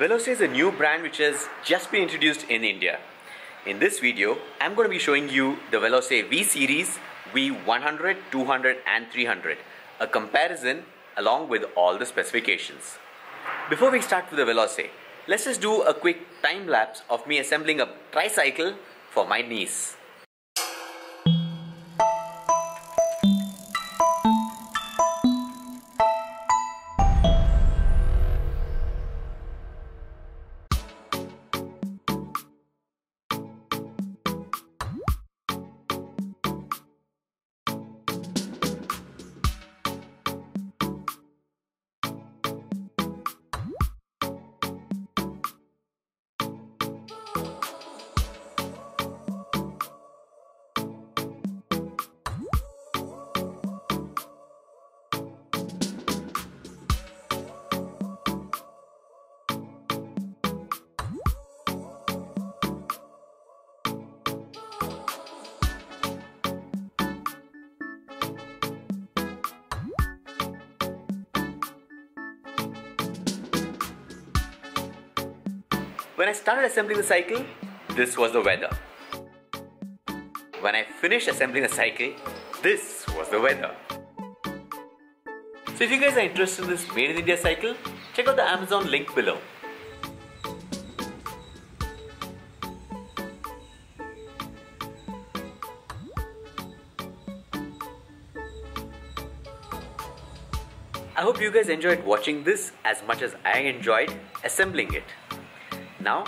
Veloce is a new brand which has just been introduced in India. In this video, I'm going to be showing you the Veloce V series, V100, 200 and 300, a comparison along with all the specifications. Before we start with the Veloce, let's just do a quick time lapse of me assembling a tricycle for my niece. When I started assembling the cycle, this was the weather. When I finished assembling the cycle, this was the weather. So if you guys are interested in this Made in India cycle, check out the Amazon link below. I hope you guys enjoyed watching this as much as I enjoyed assembling it. Now,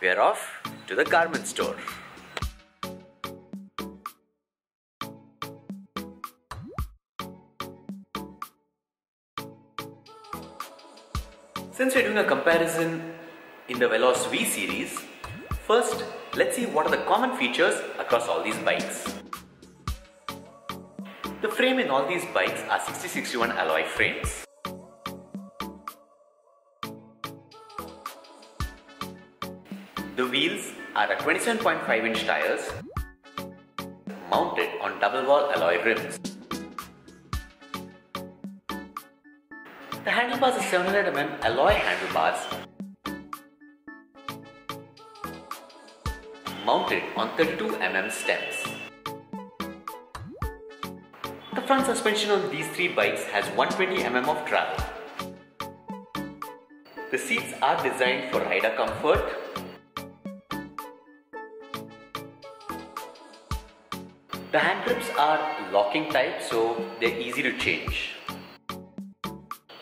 we are off to the Garmin store. Since we are doing a comparison in the Veloce V series, first let's see what are the common features across all these bikes. The frame in all these bikes are 6061 alloy frames. The wheels are 27.5-inch tires mounted on double wall alloy rims. The handlebars are 700mm alloy handlebars mounted on 32mm stems. The front suspension on these three bikes has 120mm of travel. The seats are designed for rider comfort. The hand grips are locking type, so they're easy to change.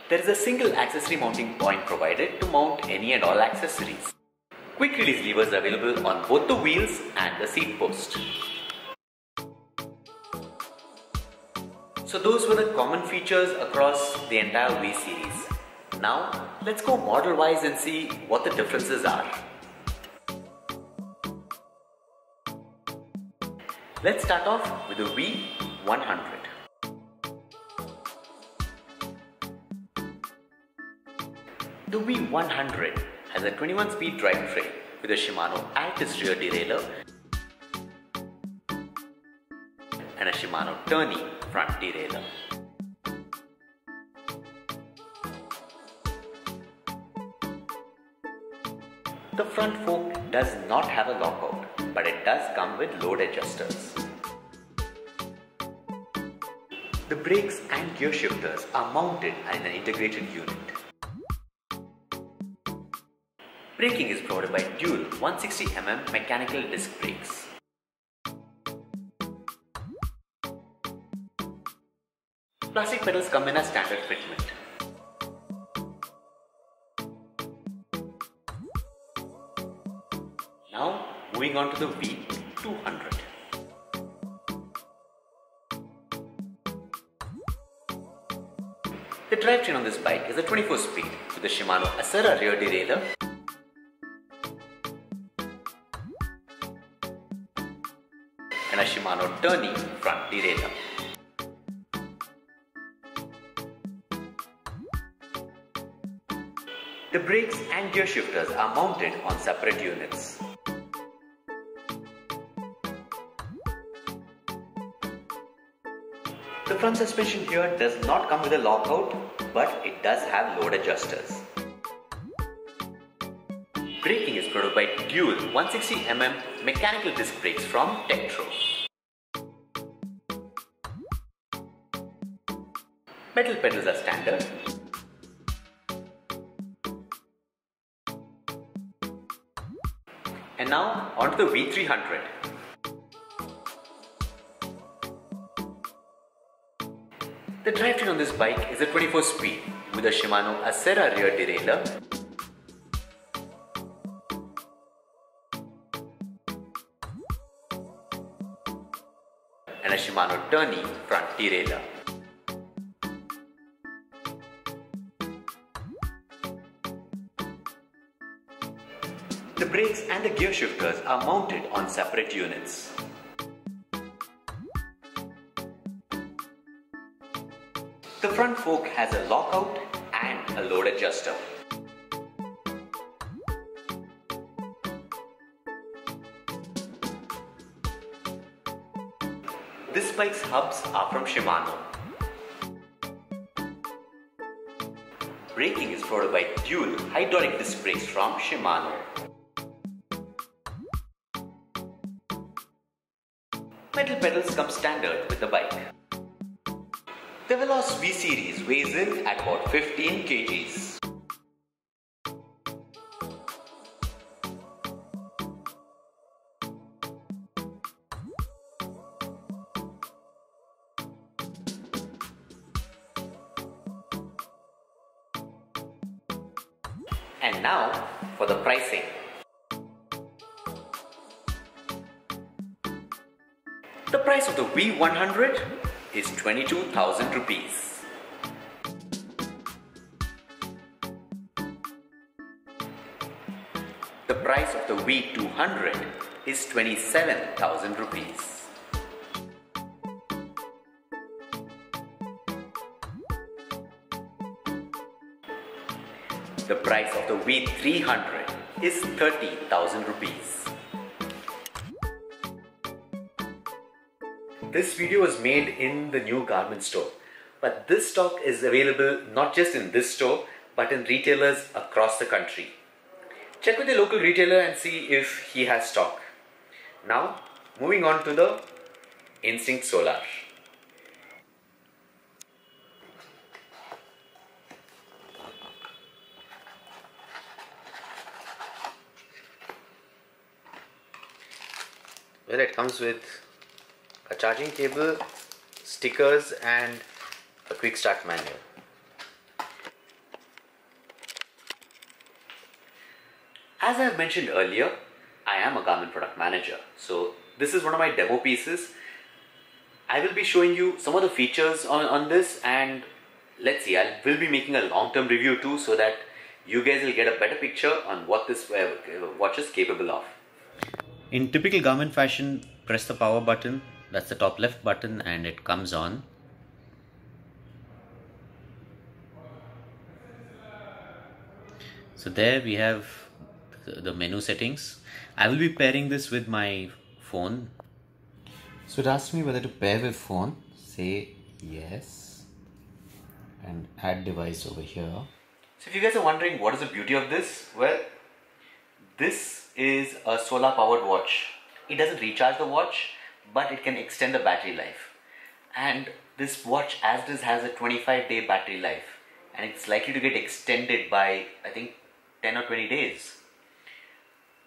There is a single accessory mounting point provided to mount any and all accessories. Quick release levers are available on both the wheels and the seat post. So those were the common features across the entire V series. Now let's go model wise and see what the differences are. Let's start off with the V100. The V100 has a 21-speed drivetrain with a Shimano Altus rear derailleur and a Shimano Tourney front derailleur. The front fork does not have a lockout, but it does come with load adjusters. The brakes and gear shifters are mounted in an integrated unit. Braking is provided by dual 160mm mechanical disc brakes. Plastic pedals come in a standard fitment. Now, moving on to the V200. The drivetrain on this bike is a 24-speed with a Shimano Acera rear derailleur and a Shimano Tourney front derailleur. The brakes and gear shifters are mounted on separate units. The front suspension here does not come with a lockout, but it does have load adjusters. Braking is powered by dual 160mm mechanical disc brakes from Tektro. Metal pedals are standard. And now onto the V300. The drivetrain on this bike is a 24-speed with a Shimano Acera rear derailleur and a Shimano Tourney front derailleur. The brakes and the gear shifters are mounted on separate units. The front fork has a lockout and a load adjuster. This bike's hubs are from Shimano. Braking is powered by dual hydraulic disc brakes from Shimano. Metal pedals come standard with the bike. The Veloce V series weighs in at about 15 kgs. And now for the pricing. The price of the V100 is 22,000 rupees. The price of the V200 is 27,000 rupees. The price of the V300 is 30,000 rupees. This video was made in the new Garmin store, but this stock is available not just in this store but in retailers across the country. Check with the local retailer and see if he has stock. Now moving on to the Instinct Solar. Well, it comes with a charging cable, stickers and a quick start manual. As I have mentioned earlier, I am a Garmin product manager, so this is one of my demo pieces. I will be showing you some of the features on this, and let's see, I will be making a long-term review too, so that you guys will get a better picture on what this watch is capable of. In typical Garmin fashion, press the power button. That's the top left button and it comes on. So there we have the menu settings. I will be pairing this with my phone. So it asks me whether to pair with phone. Say yes and add device over here. So if you guys are wondering what is the beauty of this, well, this is a solar powered watch. It doesn't recharge the watch, but it can extend the battery life, and this watch as this has a 25-day battery life, and it's likely to get extended by I think 10 or 20 days.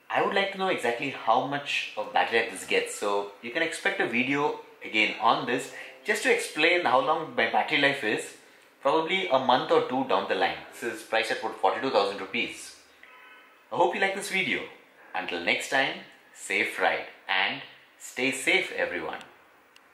I would like to know exactly how much of battery life this gets, so you can expect a video again on this just to explain how long my battery life is, probably a month or two down the line. This is priced at 42,000 rupees. I hope you like this video. Until next time, safe ride and stay safe everyone.